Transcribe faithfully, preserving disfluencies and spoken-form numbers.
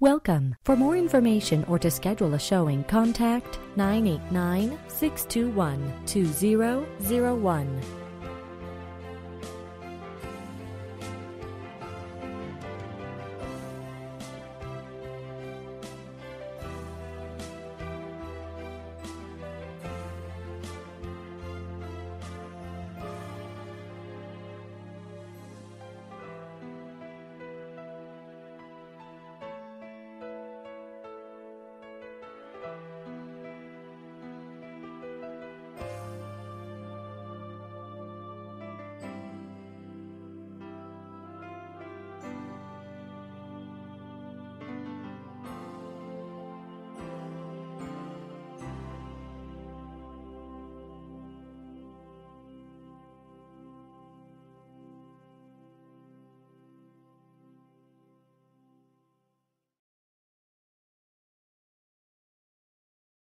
Welcome. For more information or to schedule a showing, contact nine eight nine, six two one, two zero zero one.